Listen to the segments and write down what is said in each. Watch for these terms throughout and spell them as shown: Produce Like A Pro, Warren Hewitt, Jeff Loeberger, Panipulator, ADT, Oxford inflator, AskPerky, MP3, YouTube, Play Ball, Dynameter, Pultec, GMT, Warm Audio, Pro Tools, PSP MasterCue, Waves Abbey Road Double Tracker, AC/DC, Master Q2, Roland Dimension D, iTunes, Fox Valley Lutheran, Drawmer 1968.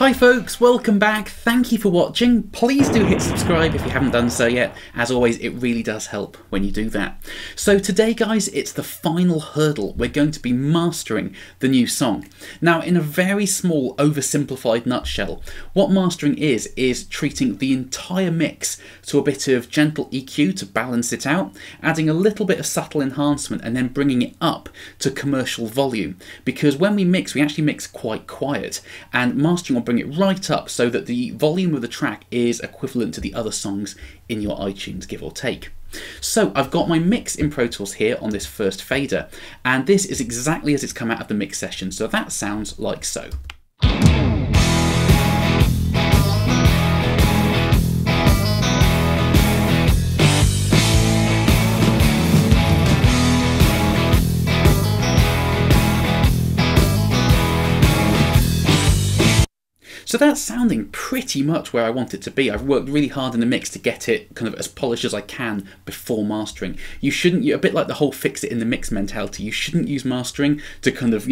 Hi folks, welcome back, thank you for watching. Please do hit subscribe if you haven't done so yet. As always, it really does help when you do that. So today guys, it's the final hurdle. We're going to be mastering the new song. Now in a very small, oversimplified nutshell, what mastering is treating the entire mix to a bit of gentle EQ to balance it out, adding a little bit of subtle enhancement and then bringing it up to commercial volume. Because when we mix, we actually mix quite quiet, and mastering will bring it right up so that the volume of the track is equivalent to the other songs in your iTunes, give or take. So I've got my mix in Pro Tools here on this first fader, and this is exactly as it's come out of the mix session, so that sounds like so. So that's sounding pretty much where I want it to be. I've worked really hard in the mix to get it kind of as polished as I can before mastering. You shouldn't, a bit like the whole fix it in the mix mentality, you shouldn't use mastering to kind of,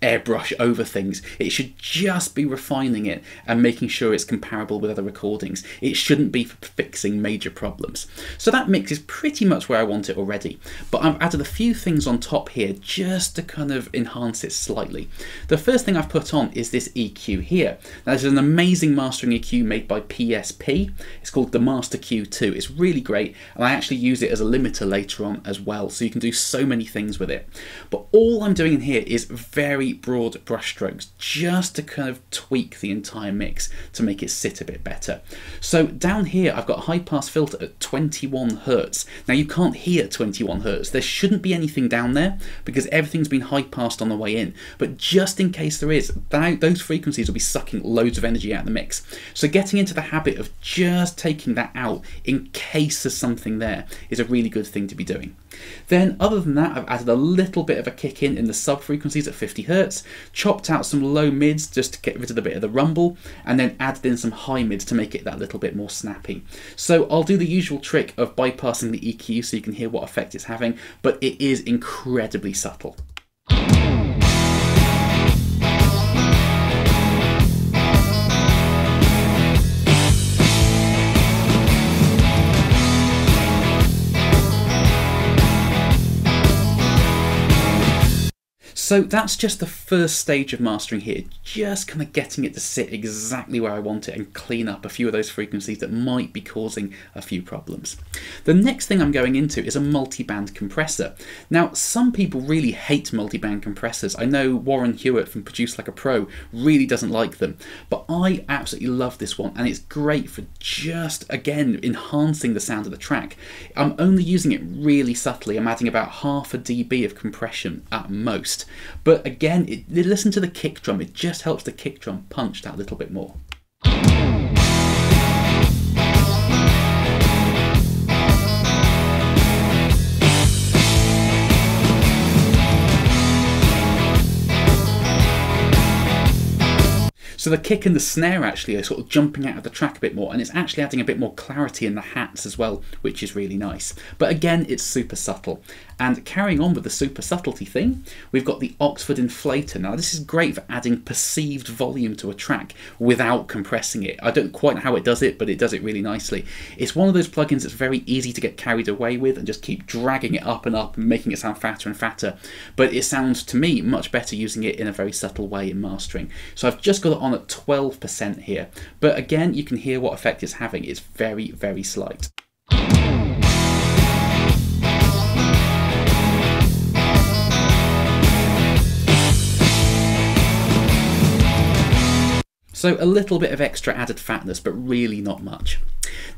airbrush over things. It should just be refining it and making sure it's comparable with other recordings. It shouldn't be for fixing major problems. So that mix is pretty much where I want it already, but I've added a few things on top here just to kind of enhance it slightly. The first thing I've put on is this EQ here. Now, this is an amazing mastering EQ made by PSP. It's called the Master Q2. It's really great, and I actually use it as a limiter later on as well, so you can do so many things with it. But all I'm doing in here is very broad brushstrokes, just to kind of tweak the entire mix to make it sit a bit better. So down here I've got a high pass filter at 21 Hz. Now you can't hear 21 Hz, there shouldn't be anything down there because everything's been high passed on the way in, but just in case there is, those frequencies will be sucking loads of energy out of the mix. So getting into the habit of just taking that out in case there's something there is a really good thing to be doing. Then other than that, I've added a little bit of a kick in the sub frequencies at 50 Hz, chopped out some low mids just to get rid of a bit of the rumble, and then added in some high mids to make it that little bit more snappy. So I'll do the usual trick of bypassing the EQ so you can hear what effect it's having, but it is incredibly subtle. So that's just the first stage of mastering here, just kind of getting it to sit exactly where I want it and clean up a few of those frequencies that might be causing a few problems. The next thing I'm going into is a multi-band compressor. Now, some people really hate multi-band compressors. I know Warren Hewitt from Produce Like A Pro really doesn't like them, but I absolutely love this one, and it's great for just, again, enhancing the sound of the track. I'm only using it really subtly. I'm adding about half a dB of compression at most. But again, listen to the kick drum, it just helps the kick drum punch that little bit more. So the kick and the snare actually are sort of jumping out of the track a bit more, and it's actually adding a bit more clarity in the hats as well, which is really nice. But again, it's super subtle. And carrying on with the super subtlety thing, we've got the Oxford inflator. Now this is great for adding perceived volume to a track without compressing it. I don't quite know how it does it, but it does it really nicely. It's one of those plugins that's very easy to get carried away with and just keep dragging it up and making it sound fatter and fatter. But it sounds to me much better using it in a very subtle way in mastering. So I've just got it on at 12% here, but again you can hear what effect it's having. It's very, very slight. So a little bit of extra added fatness, but really not much.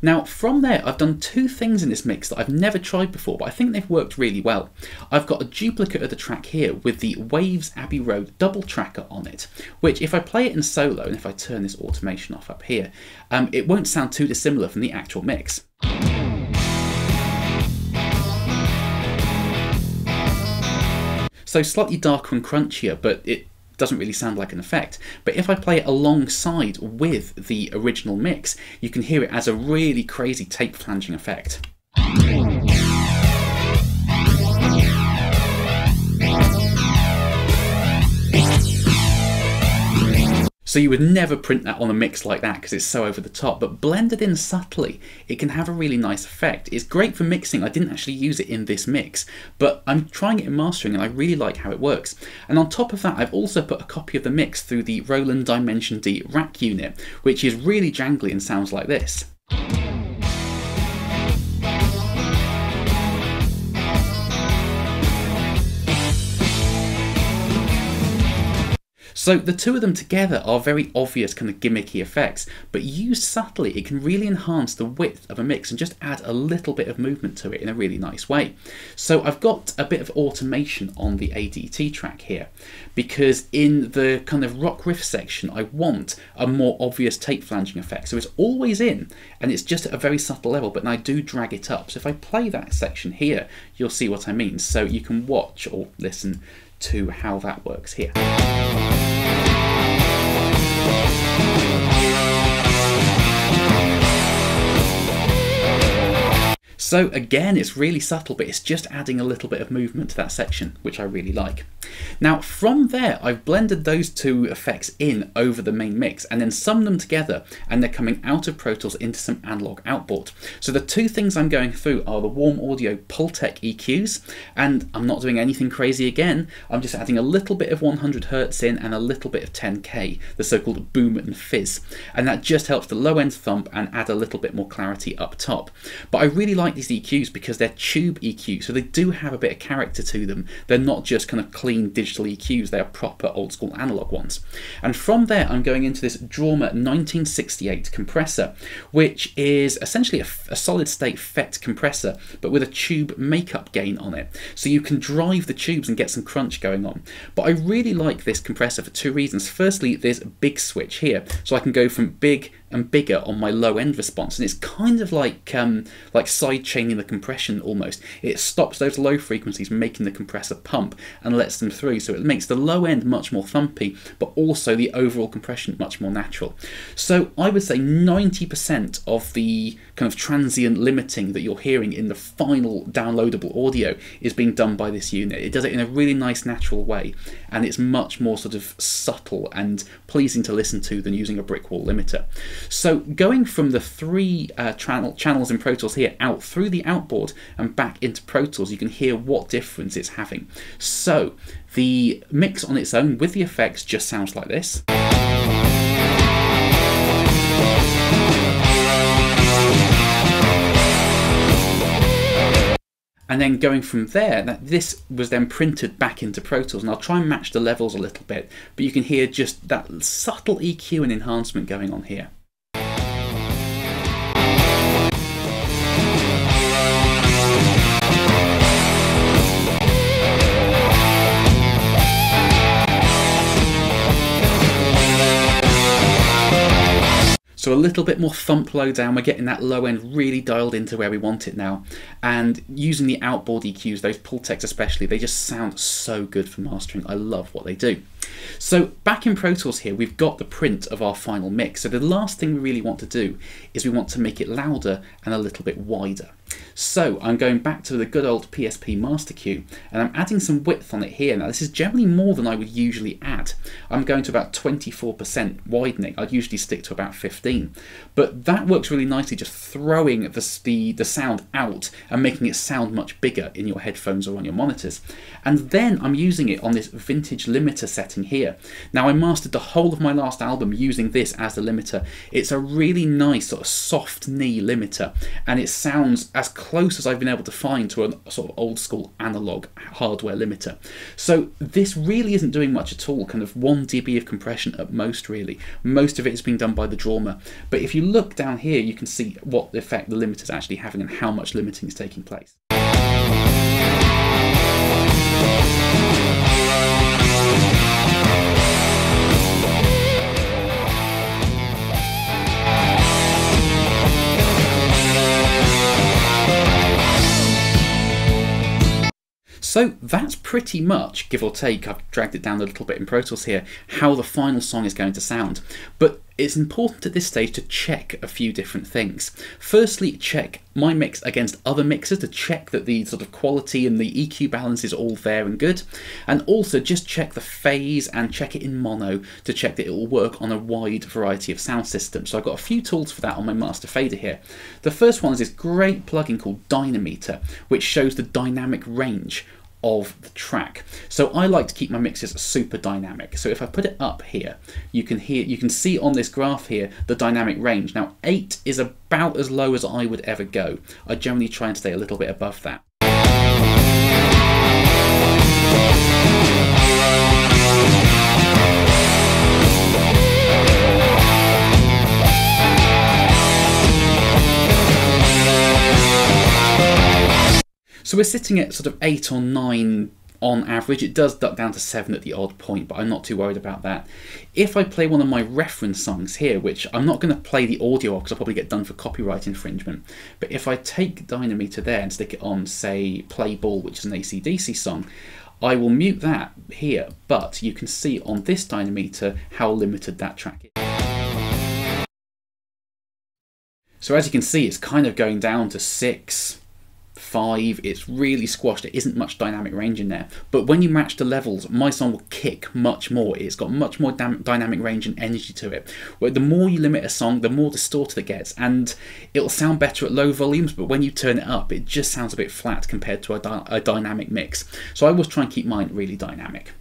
Now from there, I've done two things in this mix that I've never tried before, but I think they've worked really well. I've got a duplicate of the track here with the Waves Abbey Road Double Tracker on it, which if I play it in solo, and if I turn this automation off up here, it won't sound too dissimilar from the actual mix. So slightly darker and crunchier, but it doesn't really sound like an effect. But if I play it alongside with the original mix, you can hear it as a really crazy tape flanging effect. So you would never print that on a mix like that because it's so over the top, but blended in subtly, it can have a really nice effect. It's great for mixing. I didn't actually use it in this mix, but I'm trying it in mastering and I really like how it works. And on top of that, I've also put a copy of the mix through the Roland Dimension D rack unit, which is really jangly and sounds like this. So the two of them together are very obvious kind of gimmicky effects, but used subtly it can really enhance the width of a mix and just add a little bit of movement to it in a really nice way. So I've got a bit of automation on the ADT track here, because in the kind of rock riff section I want a more obvious tape flanging effect. So it's always in and it's just at a very subtle level, but I do drag it up. So if I play that section here, you'll see what I mean. So you can watch or listen to how that works here. So again, it's really subtle, but it's just adding a little bit of movement to that section, which I really like. Now from there, I've blended those two effects in over the main mix and then summed them together, and they're coming out of Pro Tools into some analog output. So the two things I'm going through are the Warm Audio Pultec EQs, and I'm not doing anything crazy again. I'm just adding a little bit of 100Hz in and a little bit of 10K, the so-called boom and fizz. And that just helps the low end thump and add a little bit more clarity up top. But I really like these EQs because they're tube EQs, so they do have a bit of character to them. They're not just kind of clean digital EQs, they are proper old school analog ones. And from there I'm going into this Drawmer 1968 compressor, which is essentially a solid state FET compressor but with a tube makeup gain on it, so you can drive the tubes and get some crunch going on. But I really like this compressor for two reasons. Firstly, there's a big switch here, so I can go from big and bigger on my low end response, and it's kind of like side chaining the compression almost. It stops those low frequencies making the compressor pump and lets them through, so it makes the low end much more thumpy but also the overall compression much more natural. So I would say 90% of the kind of transient limiting that you're hearing in the final downloadable audio is being done by this unit. It does it in a really nice natural way, and it's much more sort of subtle and pleasing to listen to than using a brick wall limiter. So going from the three channels in Pro Tools here out through the outboard and back into Pro Tools, you can hear what difference it's having. So the mix on its own with the effects just sounds like this. And then going from there, this was then printed back into Pro Tools, and I'll try and match the levels a little bit, but you can hear just that subtle EQ and enhancement going on here. So a little bit more thump low down, we're getting that low end really dialed into where we want it now. And using the outboard EQs, those Pultecs especially, they just sound so good for mastering. I love what they do. So back in Pro Tools here, we've got the print of our final mix. So the last thing we really want to do is we want to make it louder and a little bit wider. So I'm going back to the good old PSP MasterCue, and I'm adding some width on it here. Now this is generally more than I would usually add. I'm going to about 24% widening. I'd usually stick to about 15, but that works really nicely, just throwing the sound out and making it sound much bigger in your headphones or on your monitors. And then I'm using it on this vintage limiter setting here. Now I mastered the whole of my last album using this as the limiter. It's a really nice sort of soft knee limiter, and it sounds as close as I've been able to find to a sort of old school analog hardware limiter. So this really isn't doing much at all, kind of 1 dB of compression at most really. Most of it is being done by the Drawmer. But if you look down here, you can see what the effect the limiter is actually having and how much limiting is taking place. So that's pretty much, give or take, I've dragged it down a little bit in Pro Tools here, how the final song is going to sound. But It's important at this stage to check a few different things. Firstly, check my mix against other mixers to check that the sort of quality and the EQ balance is all there and good. And also just check the phase and check it in mono to check that it will work on a wide variety of sound systems. So I've got a few tools for that on my master fader here. The first one is this great plugin called Dynameter, which shows the dynamic range of the track. So I like to keep my mixes super dynamic. So if I put it up here, you can see on this graph here the dynamic range. Now 8 is about as low as I would ever go. I generally try and stay a little bit above that. So we're sitting at sort of 8 or 9 on average. It does duck down to 7 at the odd point, but I'm not too worried about that. If I play one of my reference songs here, which I'm not going to play the audio of because I'll probably get done for copyright infringement, but if I take Dynameter there and stick it on, say, Play Ball, which is an AC/DC song, I will mute that here, but you can see on this Dynameter how limited that track is. So as you can see, it's kind of going down to 6, 5, it's really squashed. There isn't much dynamic range in there, but when you match the levels, my song will kick much more. It's got much more dynamic range and energy to it. Where the more you limit a song, the more distorted it gets, and it'll sound better at low volumes, but when you turn it up, it just sounds a bit flat compared to a dynamic mix. So I always try and keep mine really dynamic.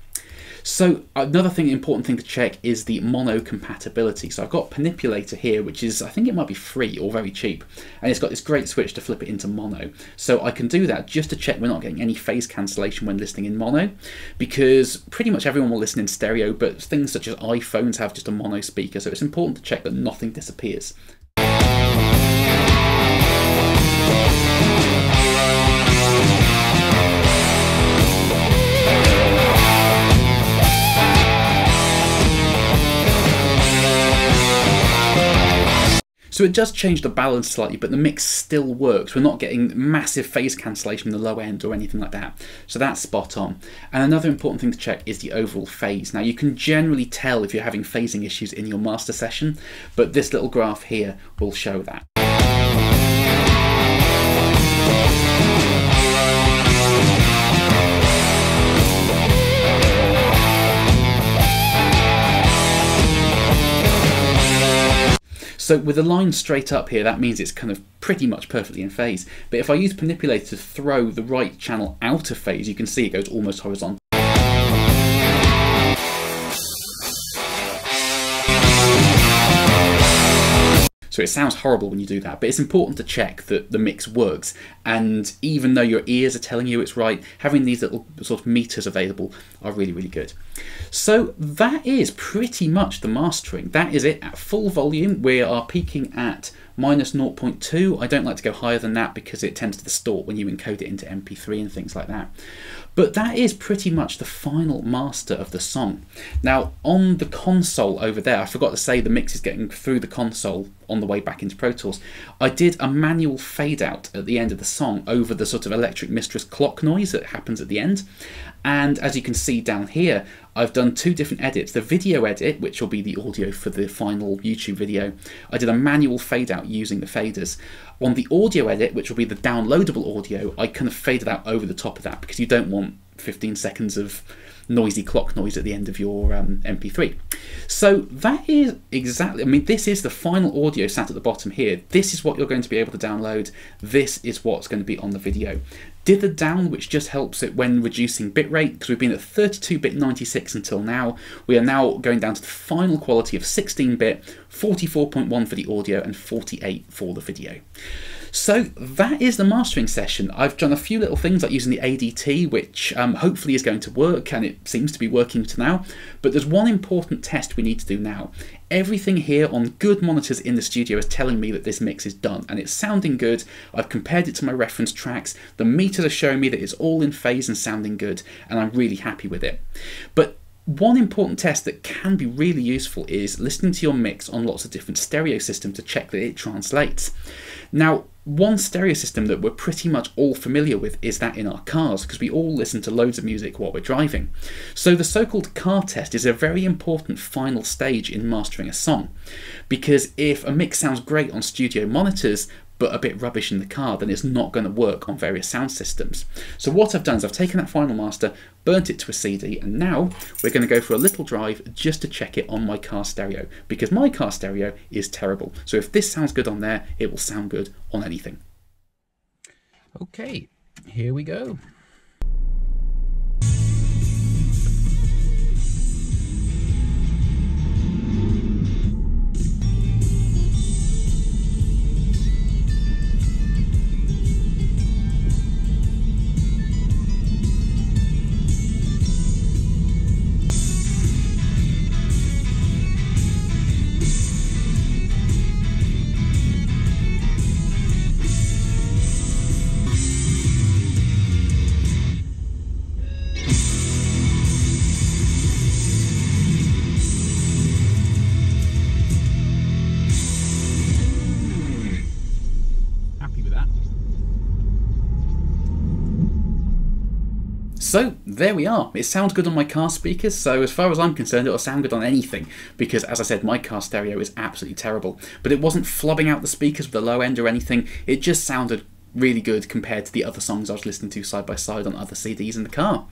So another thing, important thing to check is the mono compatibility. So I've got Panipulator here, which is, I think it might be free or very cheap. And it's got this great switch to flip it into mono. So I can do that just to check we're not getting any phase cancellation when listening in mono, because pretty much everyone will listen in stereo, but things such as iPhones have just a mono speaker. So it's important to check that nothing disappears. So it does change the balance slightly, but the mix still works. We're not getting massive phase cancellation in the low end or anything like that. So that's spot on. And another important thing to check is the overall phase. Now you can generally tell if you're having phasing issues in your master session, but this little graph here will show that. So with the line straight up here, that means it's kind of pretty much perfectly in phase. But if I use Panipulator to throw the right channel out of phase, you can see it goes almost horizontal. So it sounds horrible when you do that, but it's important to check that the mix works. And even though your ears are telling you it's right, having these little sort of meters available are really, really good. So that is pretty much the mastering. That is it at full volume. We are peaking at -0.2. I don't like to go higher than that because it tends to distort when you encode it into MP3 and things like that. But that is pretty much the final master of the song. Now on the console over there, I forgot to say the mix is getting through the console on the way back into Pro Tools. I did a manual fade out at the end of the song over the sort of Electric Mistress clock noise that happens at the end. And as you can see down here, I've done 2 different edits. The video edit, which will be the audio for the final YouTube video, I did a manual fade out using the faders. On the audio edit, which will be the downloadable audio, I kind of faded out over the top of that because you don't want 15 seconds of noisy clock noise at the end of your MP3. So that is exactly, I mean, this is the final audio sat at the bottom here. This is what you're going to be able to download. This is what's going to be on the video. Dither down, which just helps it when reducing bitrate, because we've been at 32-bit 96 until now. We are now going down to the final quality of 16-bit, 44.1 for the audio and 48 for the video. So that is the mastering session. I've done a few little things like using the ADT, which hopefully is going to work, and it seems to be working to now. But there's one important test we need to do now. Everything here on good monitors in the studio is telling me that this mix is done and it's sounding good. I've compared it to my reference tracks. The meters are showing me that it's all in phase and sounding good, and I'm really happy with it. But one important test that can be really useful is listening to your mix on lots of different stereo systems to check that it translates. Now, One stereo system that we're pretty much all familiar with is that in our cars, because we all listen to loads of music while we're driving. So the so-called car test is a very important final stage in mastering a song, because if a mix sounds great on studio monitors but a bit rubbish in the car, then it's not going to work on various sound systems. So what I've done is I've taken that final master, burnt it to a CD, and now we're going to go for a little drive just to check it on my car stereo, because my car stereo is terrible. So if this sounds good on there, it will sound good on anything. Okay, here we go. So there we are. It sounds good on my car speakers, so as far as I'm concerned it'll sound good on anything, because as I said, my car stereo is absolutely terrible. But it wasn't flubbing out the speakers with the low end or anything, it just sounded really good compared to the other songs I was listening to side by side on other CDs in the car.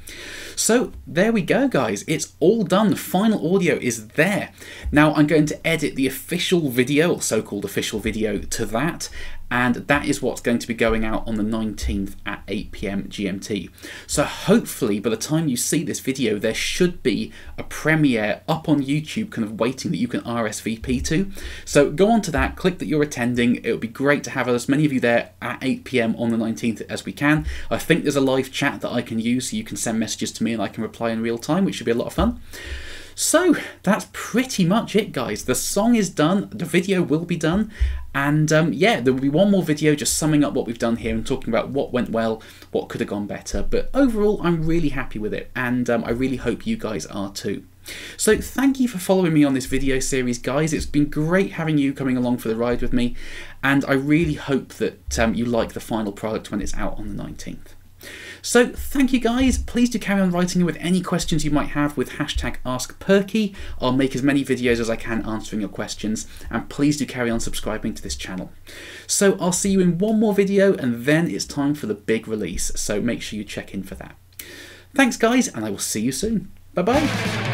So there we go, guys, it's all done. The final audio is there. Now I'm going to edit the official video, or so-called official video, to that, and that is what's going to be going out on the 19th at 8 PM GMT. So hopefully by the time you see this video, there should be a premiere up on YouTube kind of waiting that you can RSVP to. So go on to that, click that you're attending. It would be great to have as many of you there at 8 PM on the 19th as we can. I think there's a live chat that I can use, so you can send messages to me and I can reply in real time, which should be a lot of fun. So that's pretty much it, guys. The song is done, the video will be done, and yeah, there will be one more video just summing up what we've done here and talking about what went well, what could have gone better. But overall, I'm really happy with it, and I really hope you guys are too. So thank you for following me on this video series, guys. It's been great having you coming along for the ride with me, and I really hope that you like the final product when it's out on the 19th. So thank you, guys. Please do carry on writing in with any questions you might have with hashtag AskPerky. I'll make as many videos as I can answering your questions, and please do carry on subscribing to this channel. So I'll see you in one more video, and then it's time for the big release, so make sure you check in for that. Thanks, guys, and I will see you soon. Bye bye.